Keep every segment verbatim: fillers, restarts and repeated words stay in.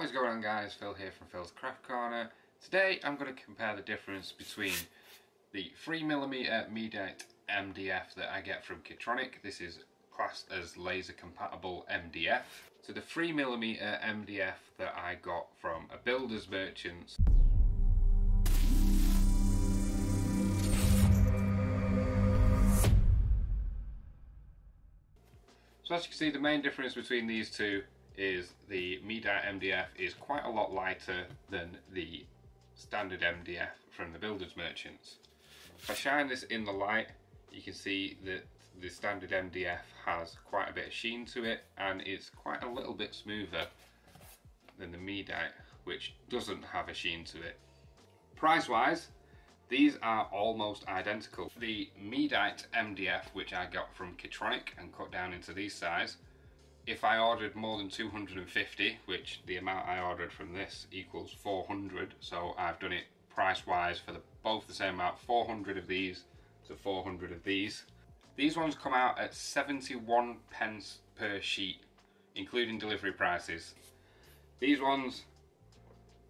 What is going on, guys? Phil here from Phil's Craft Corner. Today I'm going to compare the difference between the three millimeter Medite M D F that I get from Kitronik. This is classed as laser compatible M D F. So the three millimeter M D F that I got from a Builders Merchant. So as you can see, the main difference between these two is the Medite M D F is quite a lot lighter than the standard M D F from the Builders Merchants. If I shine this in the light, you can see that the standard M D F has quite a bit of sheen to it, and it's quite a little bit smoother than the Medite, which doesn't have a sheen to it. Price wise, these are almost identical. The Medite M D F, which I got from Kitronik and cut down into these size, if I ordered more than two hundred and fifty, which the amount I ordered from this equals four hundred, so I've done it price wise for the, both the same amount, four hundred of these to four hundred of these. These ones come out at seventy-one pence per sheet, including delivery prices. These ones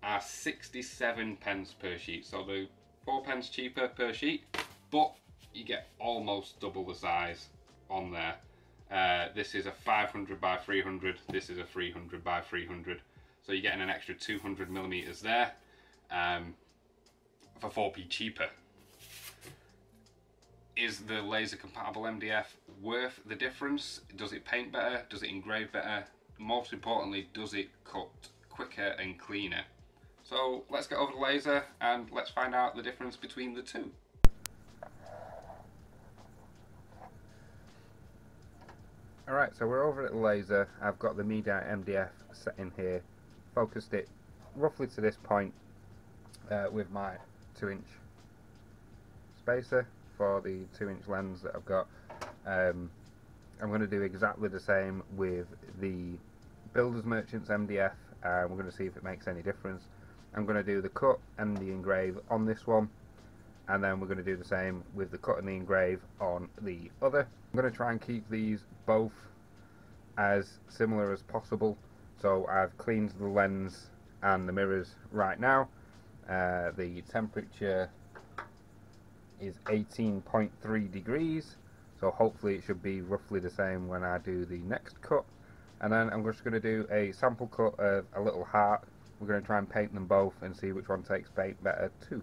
are sixty-seven pence per sheet, so they're four pence cheaper per sheet, but you get almost double the size on there. Uh, this is a five hundred by three hundred, this is a three hundred by three hundred, so you're getting an extra two hundred millimeters there um, for four p cheaper. Is the laser compatible M D F worth the difference? Does it paint better? Does it engrave better? Most importantly, does it cut quicker and cleaner? So let's get over the laser and let's find out the difference between the two. Alright, so we're over at the laser. I've got the Medite M D F set in here, focused it roughly to this point uh, with my two inch spacer for the two inch lens that I've got. Um, I'm going to do exactly the same with the Builders Merchants M D F, and we're going to see if it makes any difference. I'm going to do the cut and the engrave on this one, and then we're going to do the same with the cut and the engrave on the other. I'm going to try and keep these both as similar as possible, so I've cleaned the lens and the mirrors right now. Uh, the temperature is eighteen point three degrees, so hopefully it should be roughly the same when I do the next cut. And then I'm just going to do a sample cut of a little heart. We're going to try and paint them both and see which one takes paint better too.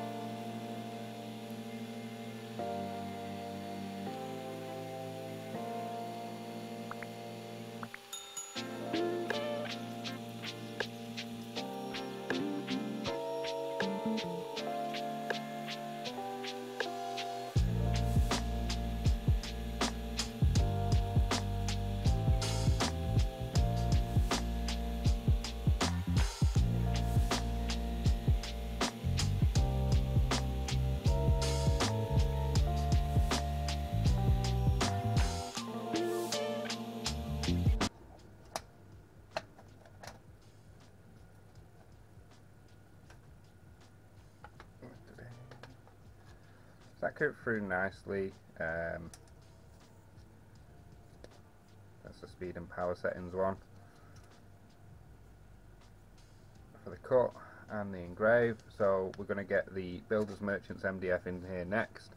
That coat through nicely. Um, that's the speed and power settings one. For the cut and the engrave, so we're going to get the Builders Merchants M D F in here next.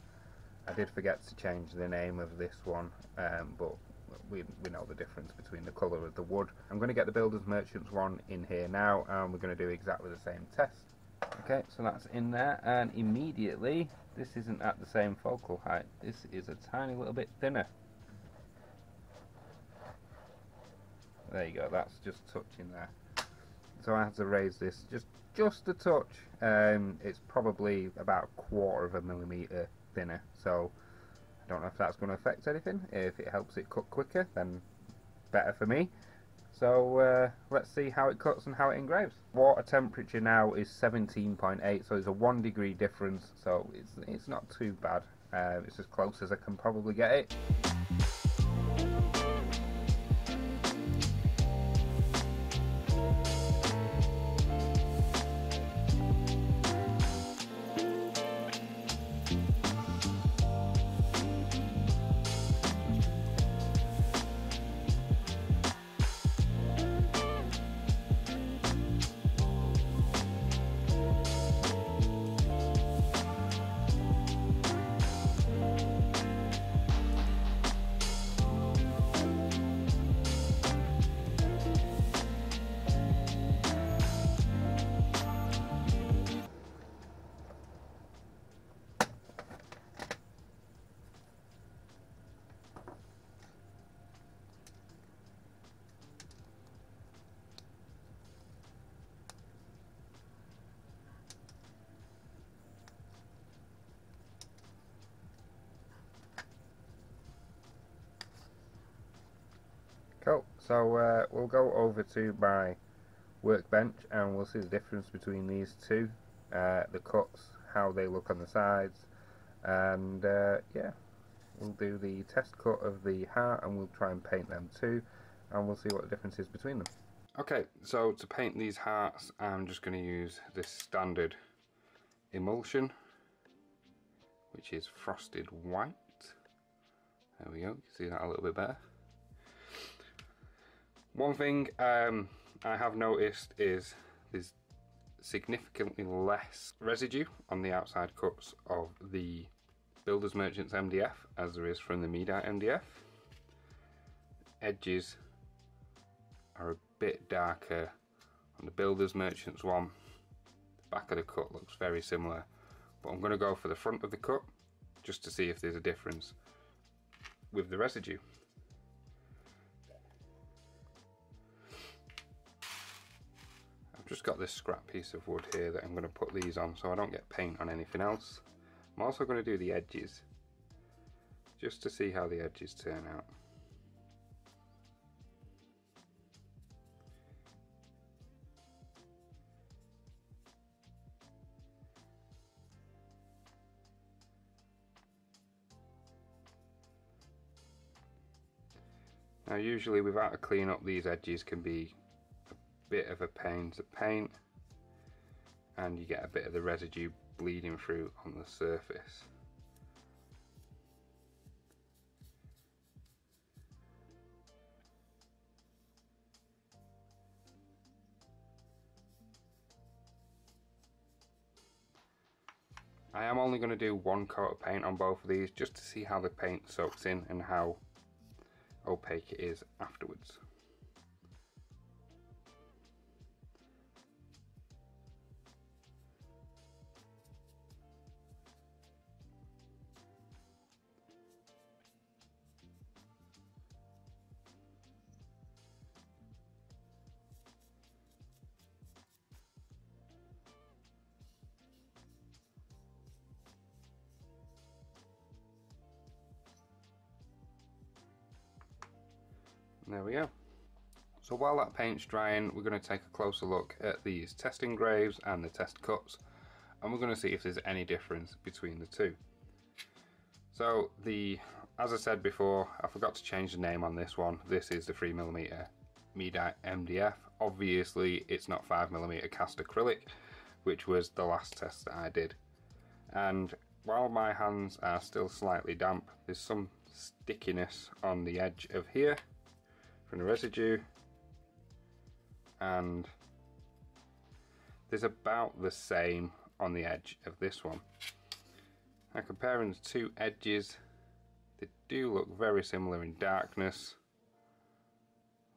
I did forget to change the name of this one, um, but we, we know the difference between the colour of the wood. I'm going to get the Builders Merchants one in here now, and we're going to do exactly the same test. Okay, so that's in there, and immediately, this isn't at the same focal height. This is a tiny little bit thinner. There you go, that's just touching there. So I had to raise this just, just a touch. Um, it's probably about a quarter of a millimetre thinner, so I don't know if that's going to affect anything. If it helps it cut quicker, then better for me. So uh, let's see how it cuts and how it engraves. Water temperature now is seventeen point eight, so it's a one degree difference, so it's, it's not too bad. Uh, it's as close as I can probably get it. So uh, we'll go over to my workbench and we'll see the difference between these two, uh, the cuts, how they look on the sides, and uh, yeah, we'll do the test cut of the heart and we'll try and paint them too, and we'll see what the difference is between them. Okay, so to paint these hearts I'm just going to use this standard emulsion, which is frosted white. There we go, you can see that a little bit better. One thing um, I have noticed is there's significantly less residue on the outside cuts of the Builders Merchant's M D F as there is from the Medite M D F. Edges are a bit darker on the Builders Merchant's one. The back of the cut looks very similar, but I'm going to go for the front of the cut just to see if there's a difference with the residue. I've just got this scrap piece of wood here that I'm going to put these on so I don't get paint on anything else. I'm also going to do the edges just to see how the edges turn out. Now usually without a clean up these edges can be a bit of a pain to paint and you get a bit of the residue bleeding through on the surface. I am only going to do one coat of paint on both of these just to see how the paint soaks in and how opaque it is afterwards. There we go. So while that paint's drying, we're going to take a closer look at these test engraves and the test cuts, and we're going to see if there's any difference between the two. So the, as I said before, I forgot to change the name on this one. This is the three millimeter Medite M D F. Obviously it's not five millimeter cast acrylic, which was the last test that I did. And while my hands are still slightly damp, there's some stickiness on the edge of here, the residue, and there's about the same on the edge of this one. Now comparing the two edges, they do look very similar in darkness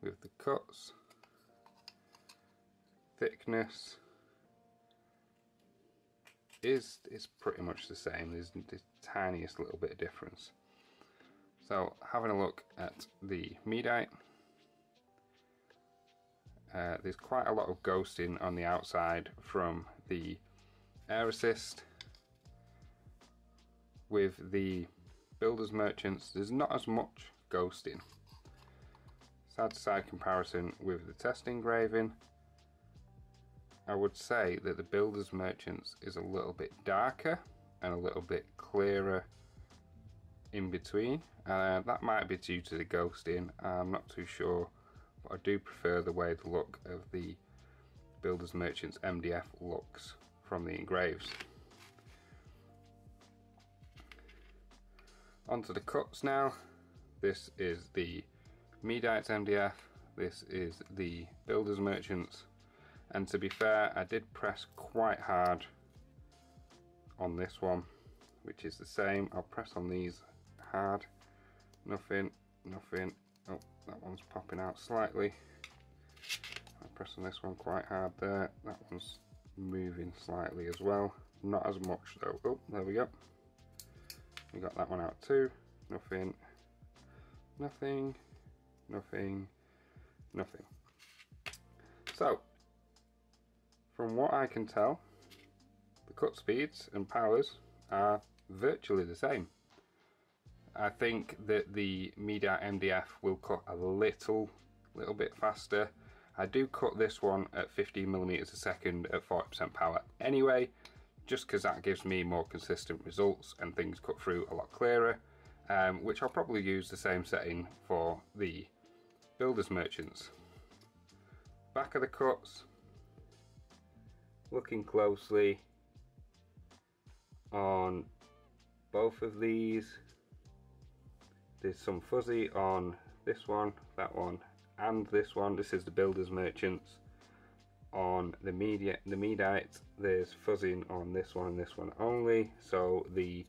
with the cuts, thickness is is pretty much the same. There's the tiniest little bit of difference. So having a look at the Medite. Uh, there's quite a lot of ghosting on the outside from the air assist. With the Builders Merchants there's not as much ghosting. Side to side comparison with the test engraving, I would say that the Builders Merchants is a little bit darker and a little bit clearer in between. Uh, that might be due to the ghosting, I'm not too sure. I do prefer the way the look of the Builders Merchants M D F looks from the engraves. Onto the cuts now. This is the Medite's M D F, this is the Builders Merchants, and to be fair I did press quite hard on this one, which is the same. I'll press on these hard, nothing, nothing. Oh, that one's popping out slightly. I'm pressing this one quite hard there. That one's moving slightly as well. Not as much though. Oh, there we go. We got that one out too. Nothing, nothing, nothing, nothing. So, from what I can tell, the cut speeds and powers are virtually the same. I think that the Medite M D F will cut a little a little bit faster. I do cut this one at fifteen millimeters a second at forty percent power anyway, just because that gives me more consistent results and things cut through a lot clearer, um, which I'll probably use the same setting for the Builders Merchants. Back of the cuts, looking closely on both of these, there's some fuzzy on this one, that one and this one. This is the Builders Merchants. On the media, the Medite, there's fuzzing on this one and this one only, so the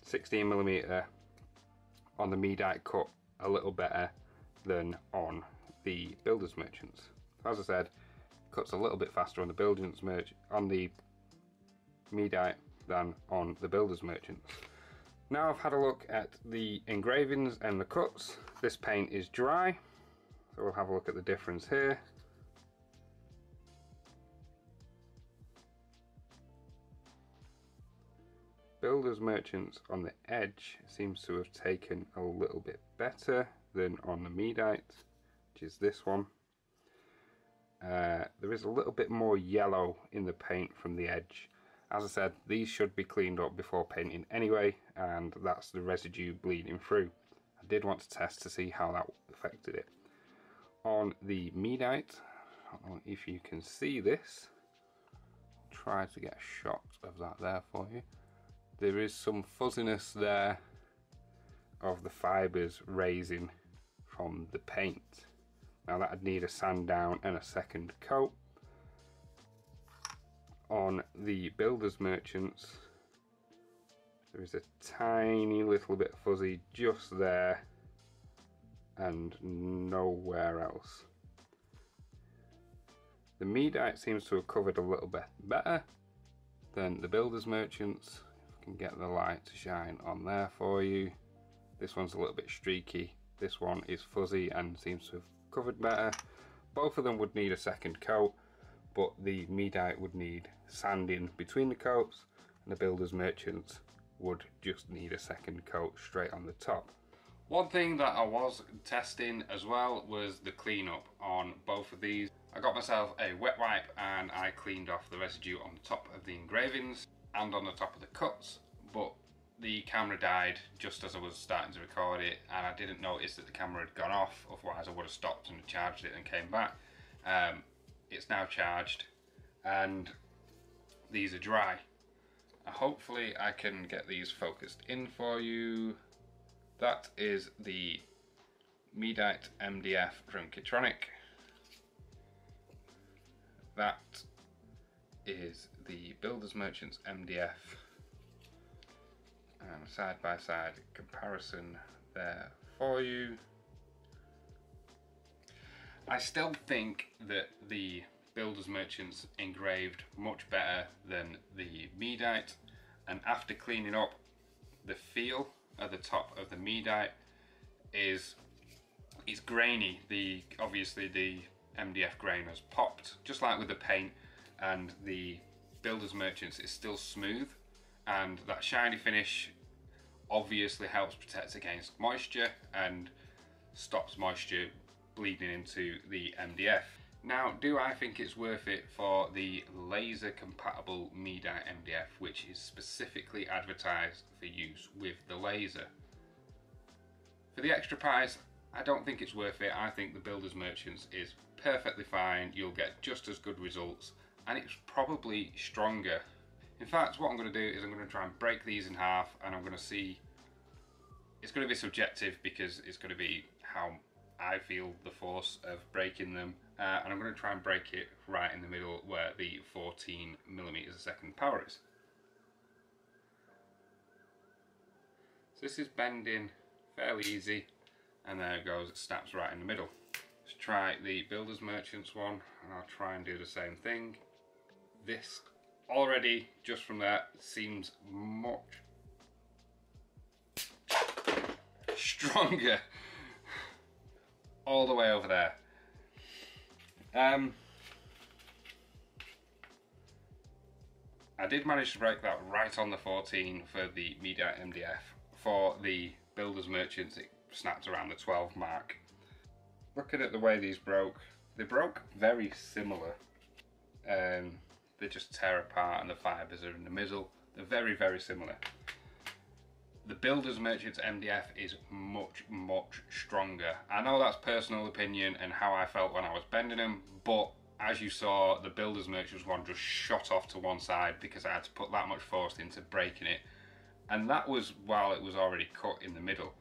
sixteen millimeter on the Medite cut a little better than on the Builders Merchants. As I said, cuts a little bit faster on the Builders Merch on the Medite than on the Builders Merchants. Now I've had a look at the engravings and the cuts. This paint is dry, so we'll have a look at the difference here. Builders Merchants on the edge seems to have taken a little bit better than on the Medite, which is this one. Uh, there is a little bit more yellow in the paint from the edge. As I said, these should be cleaned up before painting anyway, and that's the residue bleeding through. I did want to test to see how that affected it. On the Medite, I don't know if you can see this, try to get a shot of that there for you. There is some fuzziness there of the fibres raising from the paint. Now that'd need a sand down and a second coat. On the Builders Merchants, there is a tiny little bit fuzzy just there and nowhere else. The Medite seems to have covered a little bit better than the Builders Merchants. If I can get the light to shine on there for you. This one's a little bit streaky. This one is fuzzy and seems to have covered better. Both of them would need a second coat, but the Medite would need sanding between the coats and the Builders Merchants would just need a second coat straight on the top. One thing that I was testing as well was the cleanup on both of these. I got myself a wet wipe and I cleaned off the residue on the top of the engravings and on the top of the cuts, but the camera died just as I was starting to record it and I didn't notice that the camera had gone off, otherwise I would have stopped and charged it and came back. Um, It's now charged and these are dry. Hopefully I can get these focused in for you. That is the Medite M D F from Kitronik. That is the Builders Merchants M D F. And side by side comparison there for you. I still think that the Builders Merchants engraved much better than the Medite, and after cleaning up, the feel at the top of the Medite is it's grainy. The obviously the M D F grain has popped, just like with the paint, and the Builders Merchants is still smooth, and that shiny finish obviously helps protect against moisture and stops moisture bleeding into the M D F. Now, do I think it's worth it for the laser compatible Medite M D F, which is specifically advertised for use with the laser? For the extra price, I don't think it's worth it. I think the Builders Merchants is perfectly fine. You'll get just as good results and it's probably stronger. In fact, what I'm going to do is I'm going to try and break these in half and I'm going to see, it's going to be subjective because it's going to be how I feel the force of breaking them, uh, and I'm going to try and break it right in the middle where the fourteen millimeters a second power is. So this is bending fairly easy and there it goes, it snaps right in the middle. Let's try the Builders Merchants one and I'll try and do the same thing. This already, just from that, seems much stronger. All the way over there. Um, I did manage to break that right on the fourteen for the Medite M D F. For the Builders Merchants, it snapped around the twelve mark. looking at the way these broke, they broke very similar. Um, they just tear apart and the fibres are in the middle. They're very, very similar. The Builders Merchant's M D F is much, much stronger. I know that's personal opinion and how I felt when I was bending them, but as you saw, the Builders Merchant's one just shot off to one side because I had to put that much force into breaking it. And that was while it was already cut in the middle.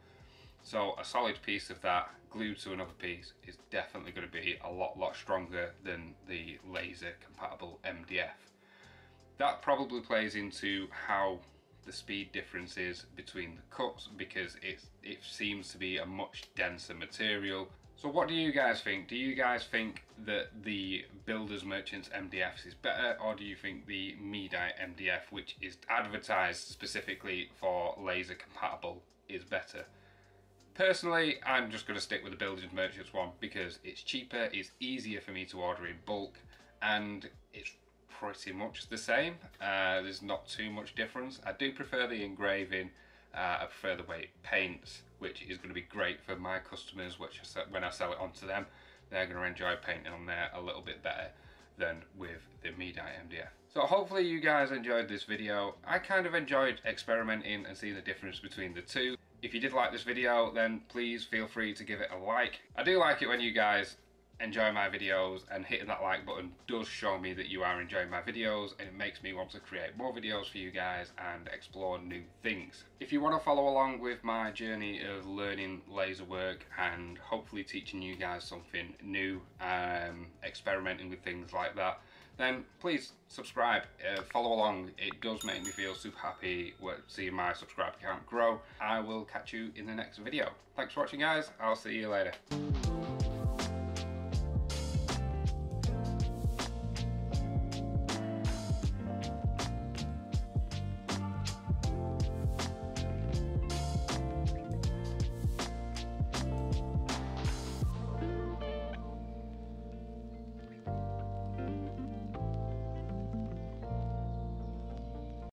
So a solid piece of that glued to another piece is definitely going to be a lot, lot stronger than the laser compatible M D F. That probably plays into how the speed difference is between the cuts, because it, it seems to be a much denser material. So what do you guys think? Do you guys think that the Builders Merchant's M D F is better, or do you think the Medite M D F, which is advertised specifically for laser compatible, is better? Personally, I'm just going to stick with the Builders Merchant's one because it's cheaper, it's easier for me to order in bulk, and it's pretty much the same. Uh, there's not too much difference. I do prefer the engraving, uh, I prefer the way it paints, which is going to be great for my customers, which I, when I sell it onto them, they're going to enjoy painting on there a little bit better than with the Medite M D F. So hopefully you guys enjoyed this video. I kind of enjoyed experimenting and seeing the difference between the two. If you did like this video, then please feel free to give it a like. I do like it when you guys enjoy my videos, and hitting that like button does show me that you are enjoying my videos, and it makes me want to create more videos for you guys and explore new things. If you want to follow along with my journey of learning laser work and hopefully teaching you guys something new, um, experimenting with things like that, then please subscribe, uh, follow along. It does make me feel super happy seeing my subscriber count grow. I will catch you in the next video. Thanks for watching, guys. I'll see you later.